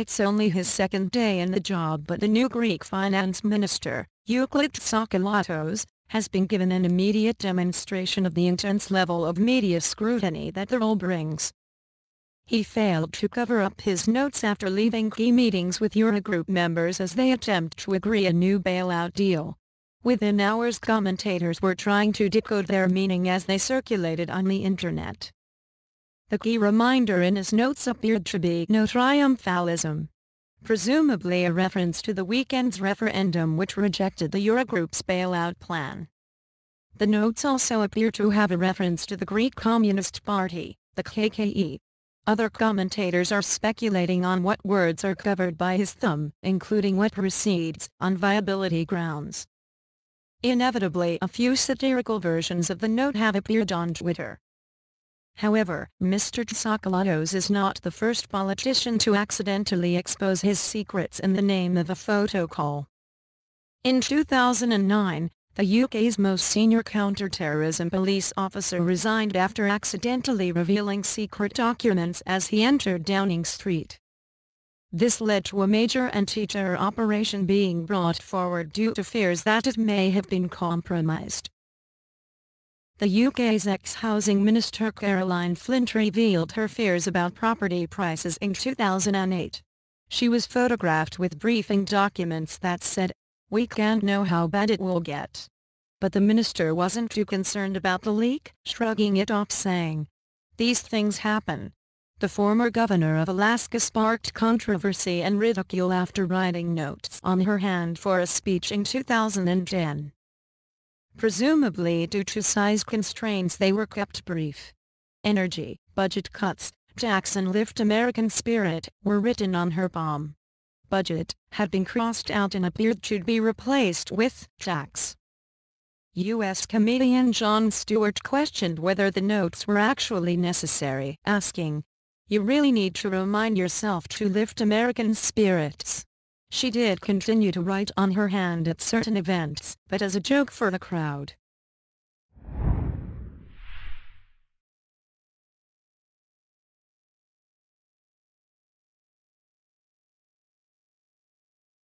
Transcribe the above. It's only his second day in the job, but the new Greek finance minister, Euclid Tsakalotos, has been given an immediate demonstration of the intense level of media scrutiny that the role brings. He failed to cover up his notes after leaving key meetings with Eurogroup members as they attempt to agree a new bailout deal. Within hours, commentators were trying to decode their meaning as they circulated on the internet. The key reminder in his notes appeared to be no triumphalism, presumably a reference to the weekend's referendum which rejected the Eurogroup's bailout plan. The notes also appear to have a reference to the Greek Communist Party, the KKE. Other commentators are speculating on what words are covered by his thumb, including what recedes on viability grounds. Inevitably, a few satirical versions of the note have appeared on Twitter. However, Mr. Tsakalotos is not the first politician to accidentally expose his secrets in the name of a photo call. In 2009, the UK's most senior counter-terrorism police officer resigned after accidentally revealing secret documents as he entered Downing Street. This led to a major anti-terror operation being brought forward due to fears that it may have been compromised. The UK's ex-housing minister Caroline Flint revealed her fears about property prices in 2008. She was photographed with briefing documents that said, "We can't know how bad it will get." But the minister wasn't too concerned about the leak, shrugging it off saying, "These things happen." The former governor of Alaska sparked controversy and ridicule after writing notes on her hand for a speech in 2010. Presumably due to size constraints, they were kept brief. Energy, budget cuts, tax and lift American spirit were written on her palm. Budget had been crossed out and appeared to be replaced with tax. U.S. comedian Jon Stewart questioned whether the notes were actually necessary, asking, "You really need to remind yourself to lift American spirits." She did continue to write on her hand at certain events, but as a joke for the crowd.